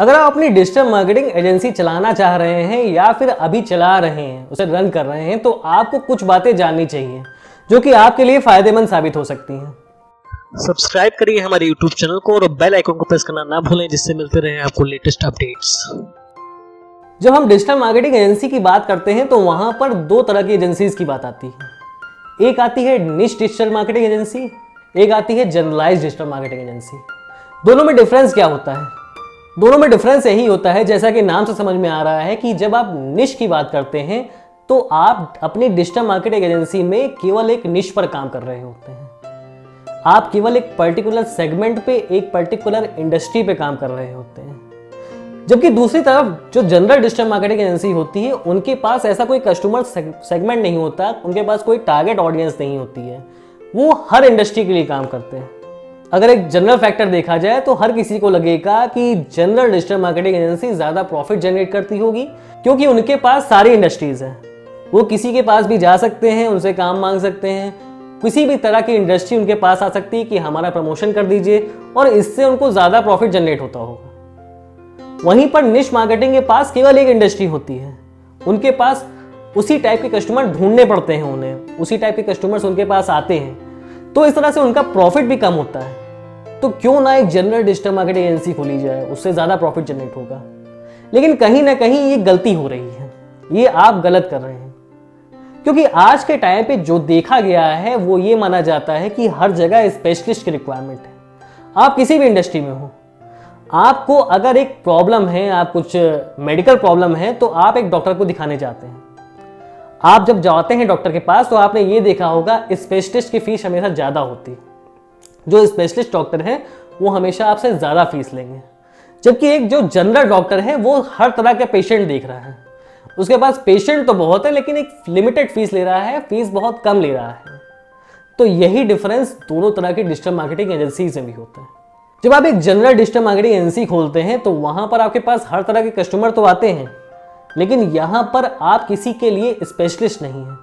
अगर आप अपनी डिजिटल मार्केटिंग एजेंसी चलाना चाह रहे हैं या फिर अभी चला रहे हैं, उसे रन कर रहे हैं, तो आपको कुछ बातें जाननी चाहिए जो कि आपके लिए फायदेमंद साबित हो सकती हैं। सब्सक्राइब करिए हमारे यूट्यूब चैनल को और बेल आइकन को प्रेस करना ना भूलें, जिससे मिलते रहे आपको लेटेस्ट अपडेट्स। जब हम डिजिटल मार्केटिंग एजेंसी की बात करते हैं तो वहाँ पर दो तरह की एजेंसीज की बात आती है। एक आती है निश डिजिटल मार्केटिंग एजेंसी, एक आती है जनरलाइज डिजिटल मार्केटिंग एजेंसी। दोनों में डिफरेंस क्या होता है? दोनों में डिफरेंस यही होता है, जैसा कि नाम से समझ में आ रहा है, कि जब आप निश की बात करते हैं तो आप अपनी डिजिटल मार्केटिंग एजेंसी में केवल एक निश पर काम कर रहे होते हैं। आप केवल एक पर्टिकुलर सेगमेंट पे, एक पर्टिकुलर इंडस्ट्री पे काम कर रहे होते हैं। जबकि दूसरी तरफ जो जनरल डिजिटल मार्केटिंग एजेंसी होती है, उनके पास ऐसा कोई कस्टमर सेगमेंट नहीं होता, उनके पास कोई टारगेट ऑडियंस नहीं होती है, वो हर इंडस्ट्री के लिए काम करते हैं। अगर एक जनरल फैक्टर देखा जाए तो हर किसी को लगेगा कि जनरल डिजिटल मार्केटिंग एजेंसी ज़्यादा प्रॉफिट जनरेट करती होगी, क्योंकि उनके पास सारी इंडस्ट्रीज़ हैं। वो किसी के पास भी जा सकते हैं, उनसे काम मांग सकते हैं, किसी भी तरह की इंडस्ट्री उनके पास आ सकती है कि हमारा प्रमोशन कर दीजिए, और इससे उनको ज़्यादा प्रॉफिट जनरेट होता होगा। वहीं पर निश मार्केटिंग के पास केवल एक इंडस्ट्री होती है, उनके पास उसी टाइप के कस्टमर ढूंढने पड़ते हैं, उन्हें उसी टाइप के कस्टमर्स उनके पास आते हैं, तो इस तरह से उनका प्रॉफिट भी कम होता है। तो क्यों ना एक जनरल डिजिटल मार्केटिंग एजेंसी खोली जाए, उससे ज़्यादा प्रॉफिट जनरेट होगा। लेकिन कहीं ना कहीं ये गलती हो रही है, ये आप गलत कर रहे हैं, क्योंकि आज के टाइम पे जो देखा गया है वो ये माना जाता है कि हर जगह स्पेशलिस्ट की रिक्वायरमेंट है। आप किसी भी इंडस्ट्री में हो, आपको अगर एक प्रॉब्लम है, आप कुछ मेडिकल प्रॉब्लम है, तो आप एक डॉक्टर को दिखाने जाते हैं। आप जब जाते हैं डॉक्टर के पास तो आपने ये देखा होगा स्पेशलिस्ट की फीस हमेशा ज़्यादा होती है। जो स्पेशलिस्ट डॉक्टर हैं वो हमेशा आपसे ज़्यादा फीस लेंगे, जबकि एक जो जनरल डॉक्टर है वो हर तरह के पेशेंट देख रहा है, उसके पास पेशेंट तो बहुत है लेकिन एक लिमिटेड फीस ले रहा है, फीस बहुत कम ले रहा है। तो यही डिफरेंस दोनों तरह की डिजिटल मार्केटिंग एजेंसीज में भी होता है। जब आप एक जनरल डिजिटल मार्केटिंग एजेंसी खोलते हैं तो वहाँ पर आपके पास हर तरह के कस्टमर तो आते हैं, लेकिन यहाँ पर आप किसी के लिए स्पेशलिस्ट नहीं हैं।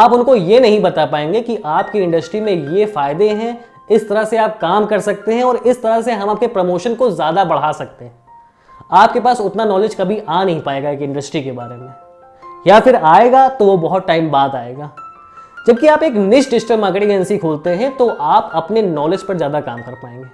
आप उनको ये नहीं बता पाएंगे कि आपकी इंडस्ट्री में ये फ़ायदे हैं, इस तरह से आप काम कर सकते हैं और इस तरह से हम आपके प्रमोशन को ज़्यादा बढ़ा सकते हैं। आपके पास उतना नॉलेज कभी आ नहीं पाएगा एक इंडस्ट्री के बारे में, या फिर आएगा तो वो बहुत टाइम बाद आएगा। जबकि आप एक निश डिजिटल मार्केटिंग एजेंसी खोलते हैं तो आप अपने नॉलेज पर ज़्यादा काम कर पाएंगे।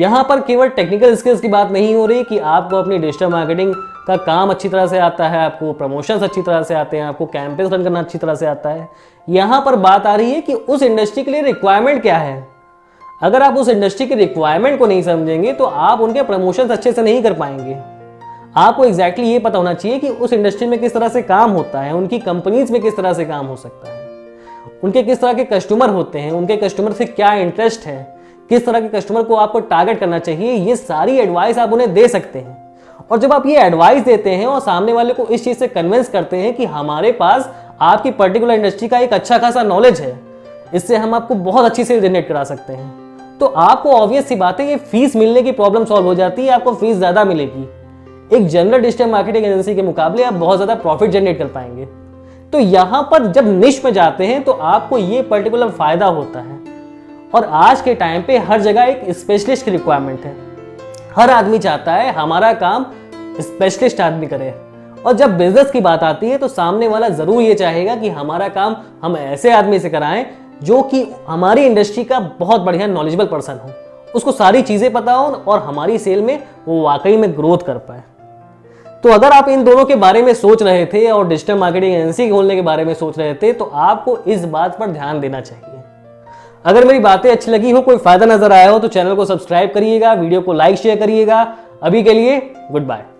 यहाँ पर केवल टेक्निकल स्किल्स की बात नहीं हो रही कि आपको अपनी डिजिटल मार्केटिंग का काम अच्छी तरह से आता है, आपको प्रमोशंस अच्छी तरह से आते हैं, आपको कैंपेन्स रन करना अच्छी तरह से आता है। यहाँ पर बात आ रही है कि उस इंडस्ट्री के लिए रिक्वायरमेंट क्या है। अगर आप उस इंडस्ट्री की रिक्वायरमेंट को नहीं समझेंगे तो आप उनके प्रमोशंस अच्छे से नहीं कर पाएंगे। आपको एग्जैक्टली ये पता होना चाहिए कि उस इंडस्ट्री में किस तरह से काम होता है, उनकी कंपनीज में किस तरह से काम हो सकता है, उनके किस तरह के कस्टमर होते हैं, उनके कस्टमर से क्या इंटरेस्ट है, किस तरह के कस्टमर को आपको टारगेट करना चाहिए, ये सारी एडवाइस आप उन्हें दे सकते हैं। और जब आप ये एडवाइस देते हैं और सामने वाले को इस चीज़ से कन्विंस करते हैं कि हमारे पास आपकी पर्टिकुलर इंडस्ट्री का एक अच्छा खासा नॉलेज है, इससे हम आपको बहुत अच्छी सेल जनरेट करा सकते हैं, तो आपको ऑब्वियस सी बात है ये फीस मिलने की प्रॉब्लम सॉल्व हो जाती है, आपको फीस ज़्यादा मिलेगी। एक जनरल डिजिटल मार्केटिंग एजेंसी के मुकाबले आप बहुत ज़्यादा प्रॉफिट जनरेट कर पाएंगे। तो यहाँ पर जब निश में जाते हैं तो आपको ये पर्टिकुलर फ़ायदा होता है। और आज के टाइम पर हर जगह एक स्पेशलिस्ट की रिक्वायरमेंट है, हर आदमी चाहता है हमारा काम स्पेशलिस्ट आदमी करे। और जब बिजनेस की बात आती है तो सामने वाला ज़रूर ये चाहेगा कि हमारा काम हम ऐसे आदमी से कराएं जो कि हमारी इंडस्ट्री का बहुत बढ़िया नॉलेजेबल पर्सन हो, उसको सारी चीज़ें पता हो और हमारी सेल में वो वाकई में ग्रोथ कर पाए। तो अगर आप इन दोनों के बारे में सोच रहे थे और डिजिटल मार्केटिंग एजेंसी खोलने के बारे में सोच रहे थे तो आपको इस बात पर ध्यान देना चाहिए। अगर मेरी बातें अच्छी लगी हो, कोई फायदा नजर आया हो, तो चैनल को सब्सक्राइब करिएगा, वीडियो को लाइक शेयर करिएगा। अभी के लिए गुड बाय।